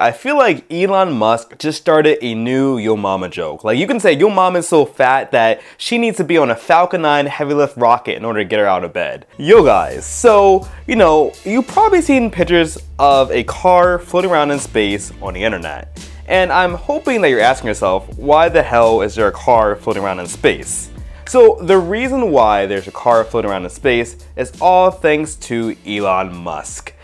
I feel like Elon Musk just started a new yo mama joke. Like, you can say yo mama is so fat that she needs to be on a Falcon 9 heavy lift rocket in order to get her out of bed. Yo guys, so, you know, you've probably seen pictures of a car floating around in space on the internet. And I'm hoping that you're asking yourself, why the hell is there a car floating around in space? So the reason why there's a car floating around in space is all thanks to Elon Musk.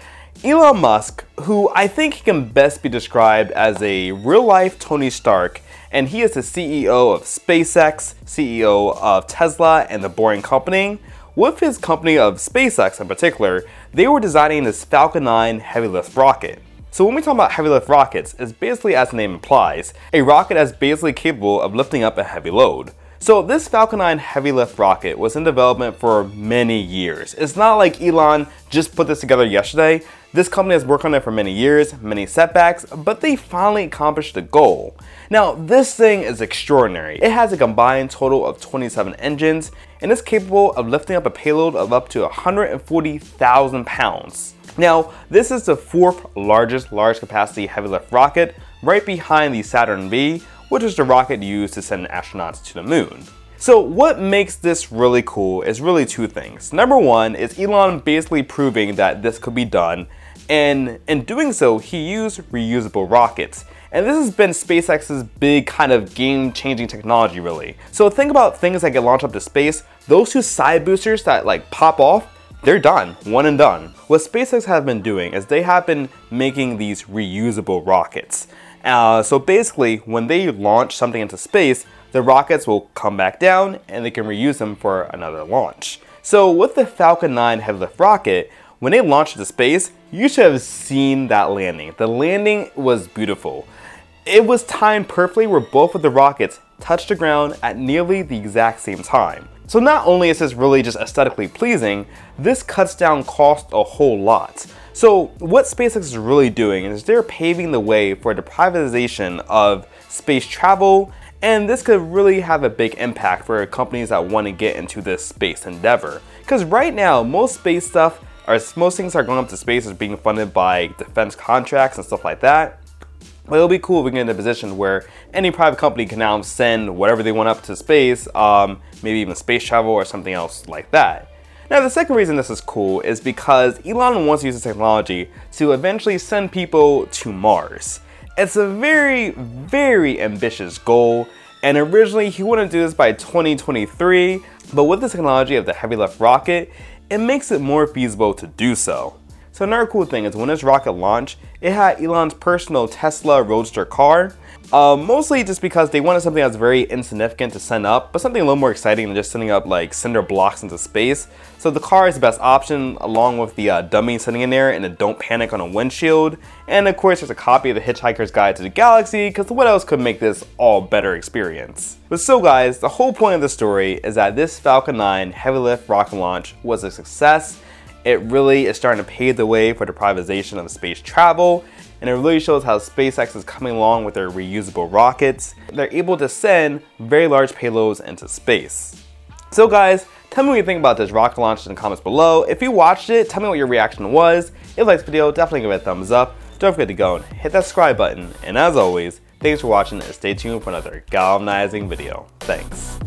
Elon Musk, who I think can best be described as a real-life Tony Stark, and he is the CEO of SpaceX, CEO of Tesla and the Boring Company. With his company of SpaceX in particular, they were designing this Falcon 9 heavy lift rocket. So when we talk about heavy lift rockets, it's basically, as the name implies, a rocket that's basically capable of lifting up a heavy load. So this Falcon 9 heavy lift rocket was in development for many years. It's not like Elon just put this together yesterday. This company has worked on it for many years, many setbacks, but they finally accomplished the goal. Now, this thing is extraordinary. It has a combined total of 27 engines, and it's capable of lifting up a payload of up to 140,000 pounds. Now, this is the fourth largest large capacity heavy lift rocket, right behind the Saturn V, which is the rocket used to send astronauts to the moon. So what makes this really cool is really two things. Number one is Elon basically proving that this could be done, and in doing so, he used reusable rockets. And this has been SpaceX's big kind of game-changing technology, really. So think about things that get launched up to space. Those two side boosters that like pop off, they're done, one and done. What SpaceX have been doing is they have been making these reusable rockets. So basically, when they launch something into space, the rockets will come back down and they can reuse them for another launch. So with the Falcon 9 heavy lift rocket, when they launched into space, you should have seen that landing. The landing was beautiful. It was timed perfectly where both of the rockets touched the ground at nearly the exact same time. So not only is this really just aesthetically pleasing, this cuts down cost a whole lot. So what SpaceX is really doing is they're paving the way for the privatization of space travel, and this could really have a big impact for companies that want to get into this space endeavor. Because right now, most things that are going up to space is being funded by defense contracts and stuff like that. But it'll be cool if we get in a position where any private company can now send whatever they want up to space, maybe even space travel or something else like that. Now, the second reason this is cool is because Elon wants to use this technology to eventually send people to Mars. It's a very, very ambitious goal, and originally he wanted to do this by 2023, but with the technology of the heavy lift rocket, it makes it more feasible to do so. So another cool thing is when this rocket launched, it had Elon's personal Tesla Roadster car, mostly just because they wanted something that's very insignificant to send up, but something a little more exciting than just sending up like cinder blocks into space. So the car is the best option, along with the dummy sitting in there and the Don't Panic on a windshield. And of course, there's a copy of the Hitchhiker's Guide to the Galaxy, because what else could make this all better experience? But so guys, the whole point of the story is that this Falcon 9 heavy lift rocket launch was a success. It really is starting to pave the way for the privatization of space travel, and it really shows how SpaceX is coming along with their reusable rockets. They're able to send very large payloads into space. So guys, tell me what you think about this rocket launch in the comments below. If you watched it, tell me what your reaction was. If you liked this video, definitely give it a thumbs up. Don't forget to go and hit that subscribe button. And as always, thanks for watching and stay tuned for another galvanizing video. Thanks.